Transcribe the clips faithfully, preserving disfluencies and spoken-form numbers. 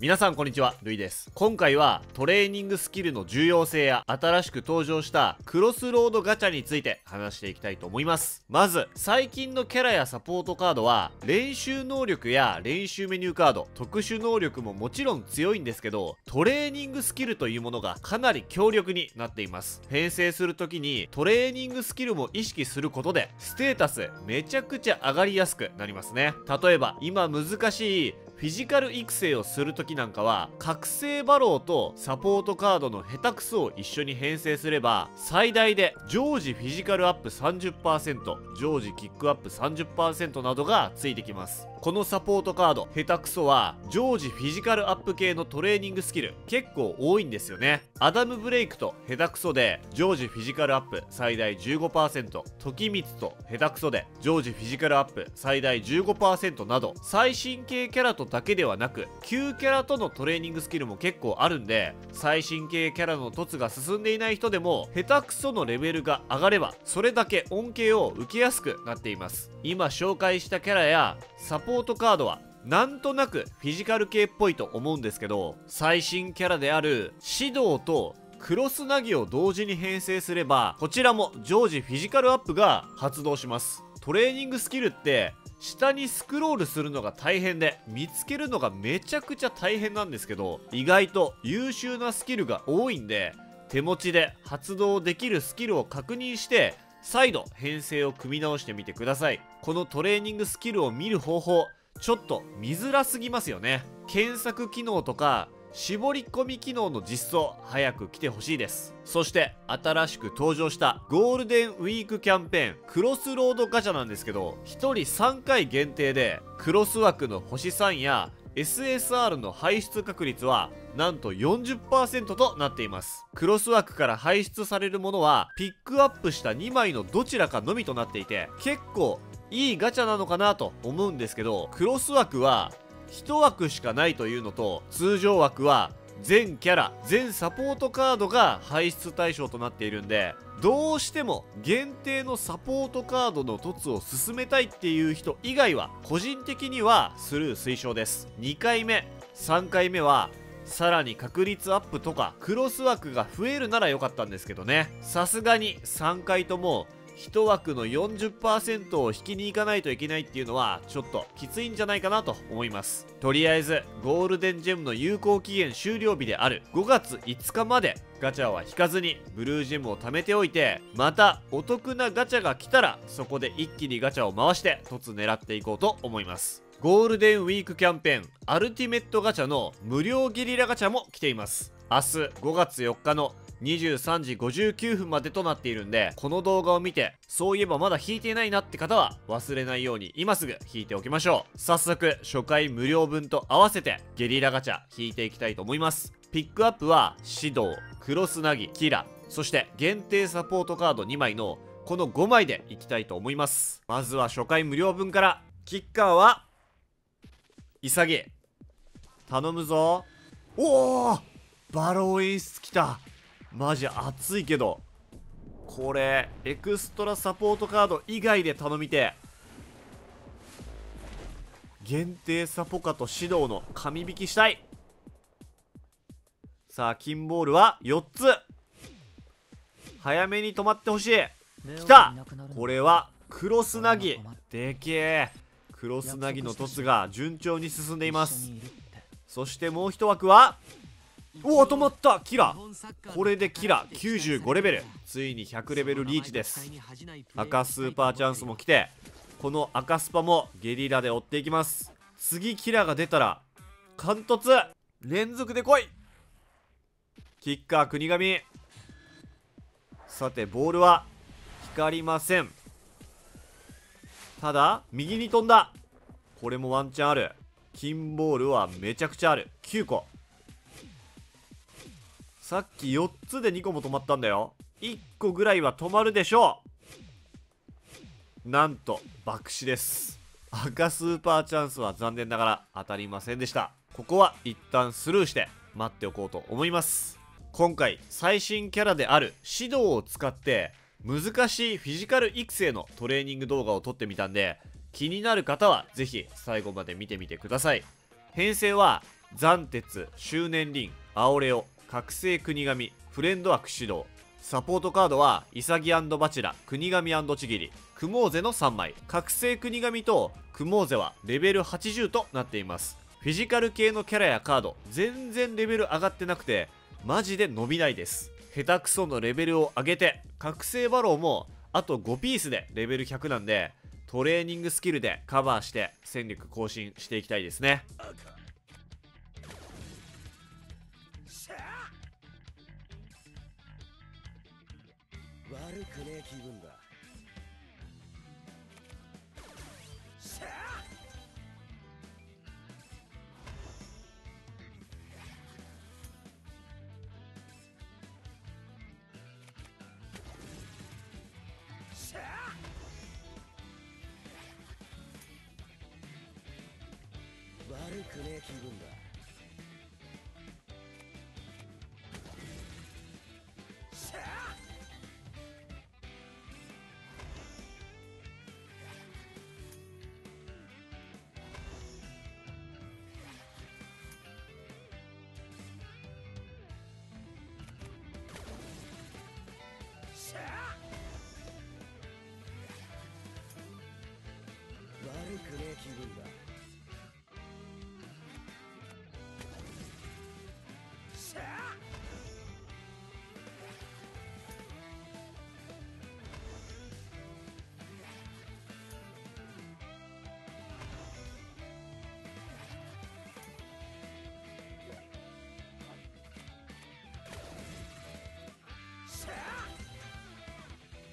皆さんこんにちは、ルイです。今回はトレーニングスキルの重要性や新しく登場したクロスロードガチャについて話していきたいと思います。まず最近のキャラやサポートカードは練習能力や練習メニューカード、特殊能力ももちろん強いんですけど、トレーニングスキルというものがかなり強力になっています。編成するときにトレーニングスキルも意識することでステータスめちゃくちゃ上がりやすくなりますね。例えば今難しいフィジカル育成をするときなんかは覚醒バローとサポートカードの下手くそを一緒に編成すれば最大で常時フィジカルアップ さんじゅっパーセント、 常時キックアップ さんじゅっパーセント などがついてきます。このサポートカード下手くそは常時フィジカルアップ系のトレーニングスキル結構多いんですよね。アダムブレイクと下手くそで常時フィジカルアップ最大 じゅうごパーセント、 時光と下手くそで常時フィジカルアップ最大 じゅうごパーセント など、最新系キャラとだけではなく旧キャラとのトレーニングスキルも結構あるんで、最新系キャラの凸が進んでいない人でも下手くそのレベルが上がればそれだけ恩恵を受けやすくなっています。今紹介したキャラやサポートサポートカードはなんとなくフィジカル系っぽいと思うんですけど、最新キャラであるシドーとクロスナギを同時に編成すればこちらも常時フィジカルアップが発動します。トレーニングスキルって下にスクロールするのが大変で見つけるのがめちゃくちゃ大変なんですけど、意外と優秀なスキルが多いんで手持ちで発動できるスキルを確認して再度編成を組み直してみてください。このトレーニングスキルを見る方法ちょっと見づらすぎますよね。検索機能とか絞り込み機能の実装早く来てほしいです。そして新しく登場したゴールデンウィークキャンペーンクロスロードガチャなんですけど、ひとりさんかい限定でクロス枠の星さんやエスエスアール の排出確率はなんと よんじゅっパーセント となっています。クロス枠から排出されるものはピックアップしたにまいのどちらかのみとなっていて、結構いいガチャなのかなと思うんですけど、クロス枠はいち枠しかないというのと、通常枠は全キャラ全サポートカードが排出対象となっているんで、どうしても限定のサポートカードの凸を進めたいっていう人以外は個人的にはスルー推奨です。にかいめさんかいめはさらに確率アップとかクロス枠が増えるなら良かったんですけどね。さすがにさんかいともいち枠の よんじゅっパーセント を引きに行かないといけないっていうのはちょっときついんじゃないかなと思います。とりあえずゴールデンジェムの有効期限終了日であるごがついつかまでガチャは引かずにブルージェムを貯めておいて、またお得なガチャが来たらそこで一気にガチャを回して凸狙っていこうと思います。ゴールデンウィークキャンペーンアルティメットガチャの無料ゲリラガチャも来ています。明日ごがつよっかのにじゅうさんじごじゅうきゅうふんまでとなっているんで、この動画を見てそういえばまだ引いていないなって方は忘れないように今すぐ引いておきましょう。早速初回無料分と合わせてゲリラガチャ引いていきたいと思います。ピックアップはシドウ、クロスナギ、キラ、そして限定サポートカードにまいのこのごまいでいきたいと思います。まずは初回無料分から。キッカーは潔、頼むぞ。おお、バロー演出きた。マジ熱いけど、これエクストラサポートカード以外で頼みて。限定サポカとシドウの神引きしたい。さあ金ボールはよっつ、早めに止まってほしい。きた。これはクロスナギ、でけえ。クロスナギの凸が順調に進んでいます。そしてもういち枠は、おお止まった。キラ、これでキラきゅうじゅうごレベル、ついにひゃくレベルリーチです。赤スーパーチャンスも来て、この赤スパもゲリラで追っていきます。次キラが出たら貫突連続で来い。キッカー国神、さてボールは光りません。ただ右に飛んだ。これもワンチャンある。金ボールはめちゃくちゃある。きゅうこ、さっきよっつでにこも止まったんだよ。いっこぐらいは止まるでしょう。なんと爆死です。赤スーパーチャンスは残念ながら当たりませんでした。ここは一旦スルーして待っておこうと思います。今回最新キャラであるシドウを使って難しいフィジカル育成のトレーニング動画を撮ってみたんで、気になる方はぜひ最後まで見てみてください。編成は斬鉄、周年輪、アオレオ、覚醒国神、フレンド枠指導。サポートカードはイサギ&バチラ、国神&ちぎり、クモーゼのさんまい。覚醒国神とクモーゼはレベルはちじゅうとなっています。フィジカル系のキャラやカード全然レベル上がってなくてマジで伸びないです。下手くそのレベルを上げて、覚醒バローもあとごピースでレベルひゃくなんで、トレーニングスキルでカバーして戦力更新していきたいですね。悪くねえ気分だ。悪くねえ気分だ。悪くねえ気分だ。悪くねえ気分だ。悪くねえ気分だ。悪くねえ気分だ。悪くねえ気分だ。悪くねえ気分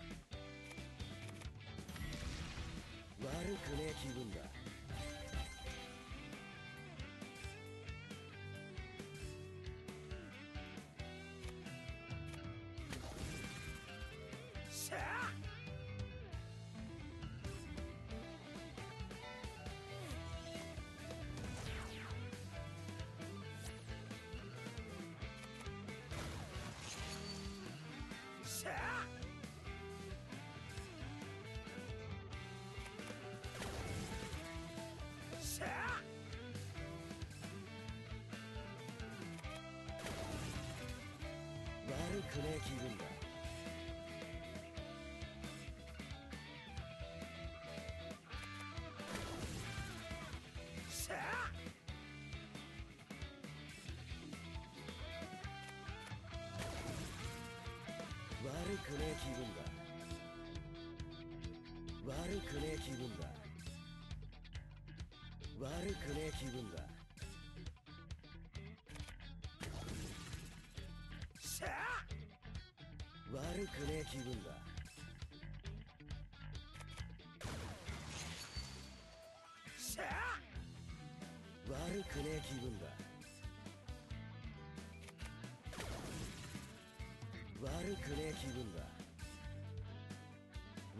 だ。悪くねえ気分だ。悪くねえ気分だ。悪くねえ気分だ。悪くねえ気分だ。悪くねえ気分だ。悪くねえ気分だ。悪くねえ気分だ。悪くねえ気分だ。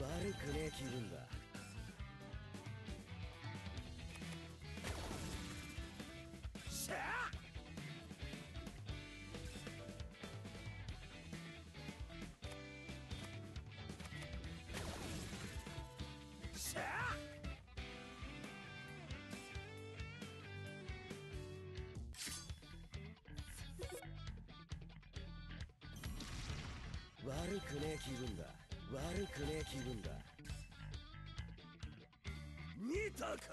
悪くねえ気分だ。悪くねえ気分だ。悪くねえ気分だ。見たか。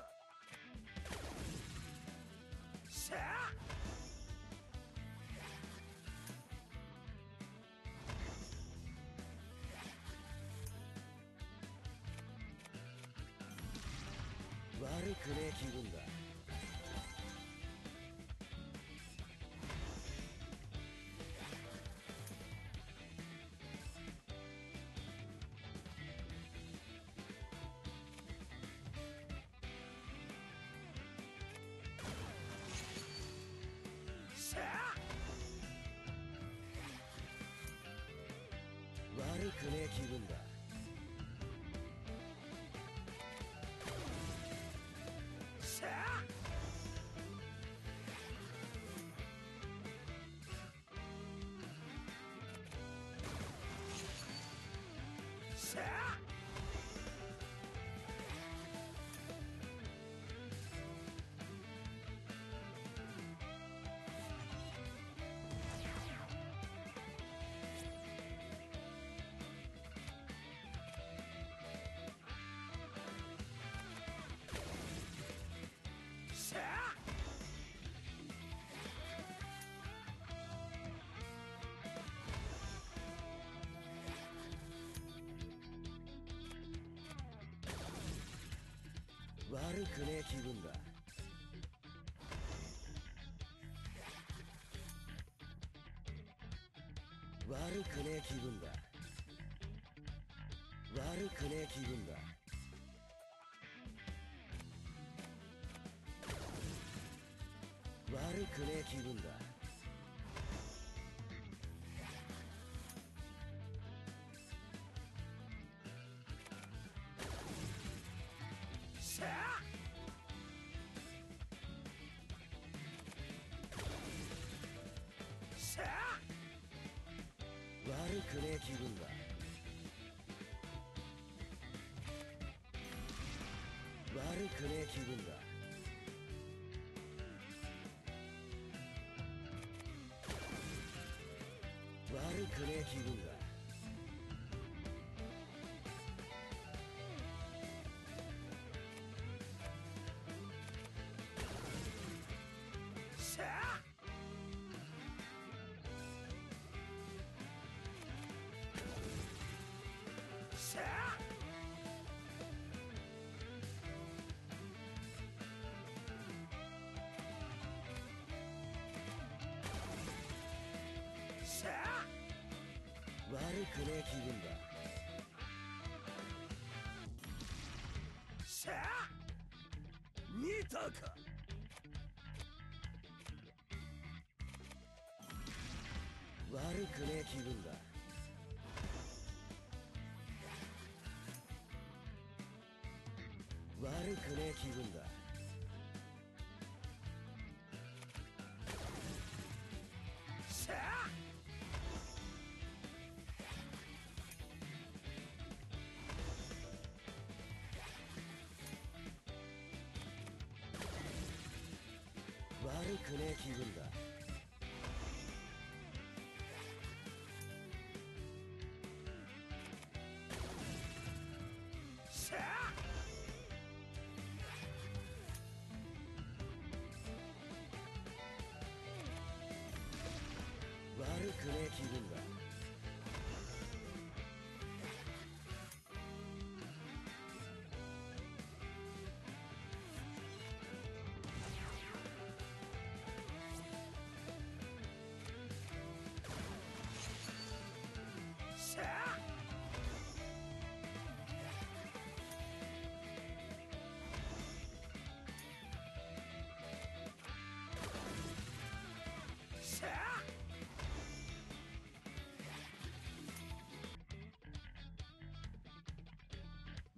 さあ。悪くねえ気分だ。悪くねえ気分だ。悪くねえ気分だ。悪くねえ気分だ。悪くねえ気分だ。悪くねえ気分だ。悪くねえ気分だ。悪くねえ気分だ。悪くねえ気分だ。悪くねえ気分だ。しゃあ見たか。悪くねえ気分だ。悪くねえ気分だ。しゃあ悪くねえ気分だ。しゃあ悪くねえ気分だ。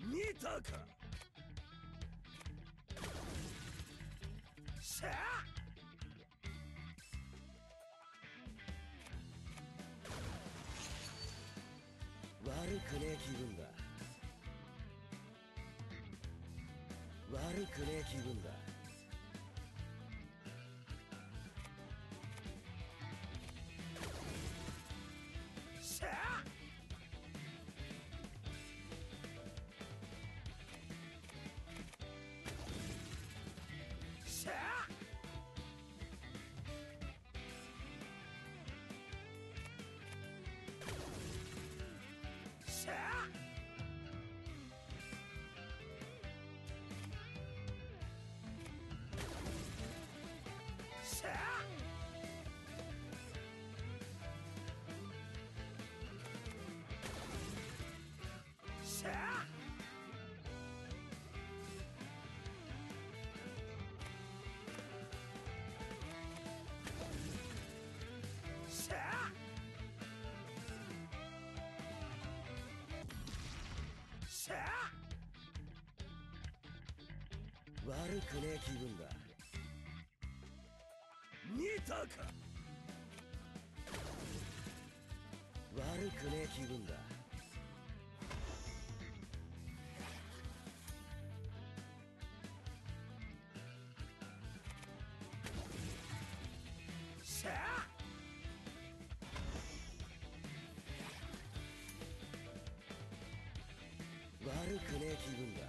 見たか。しゃあ悪くねえ気分だ。悪くねえ気分だ。しゃあ悪くねえ気分だ。見たか。悪くねえ気分だ。しゃあ。悪くねえ気分だ。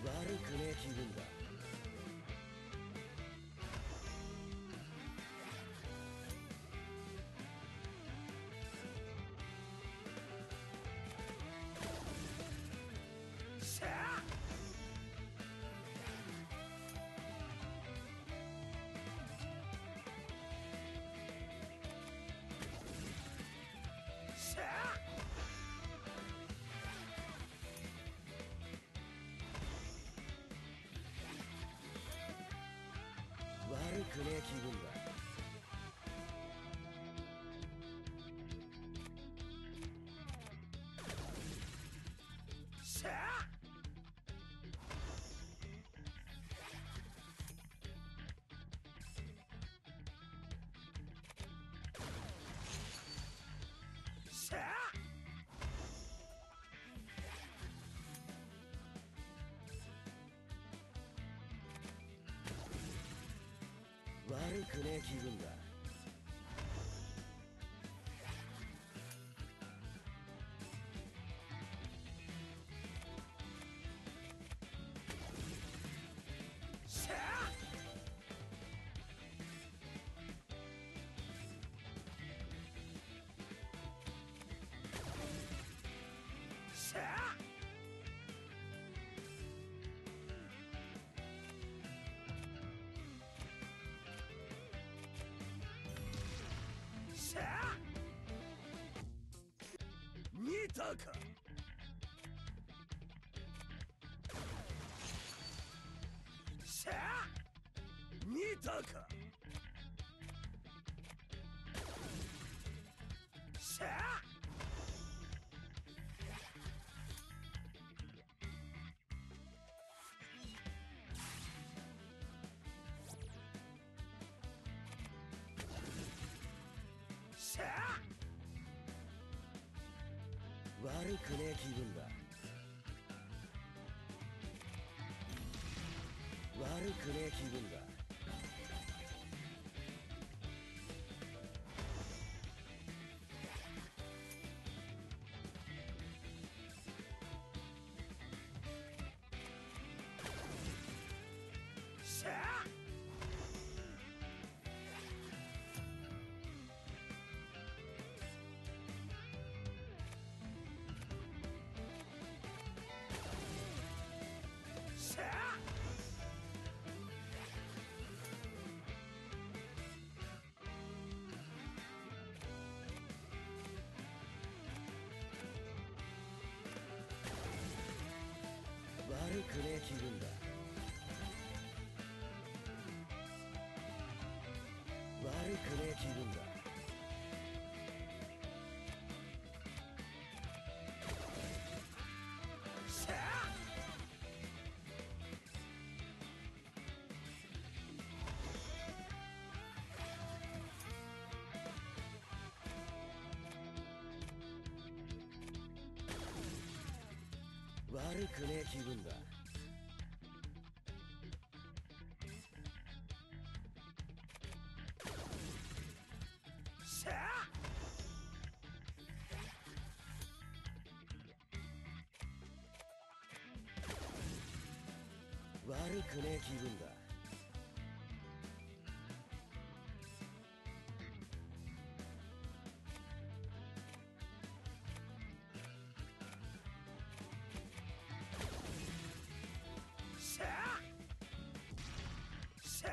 悪くねえ気分だ。しゃあ。しゃあ。悪くねえ気分だ。しゃあ。しゃあ。悪くねえ気分だ。しゃあ。しゃあ。見たか。しゃあ。見たか。しゃあ。しゃあ。悪くねえ気分だ。悪くねえ気分だ。しゃあ。悪くねえ気分だ。悪くねえ気分だ。しゃあ。悪くねえ気分だ。しゃあ。悪くねえ気分だ。しゃあ。しゃあ。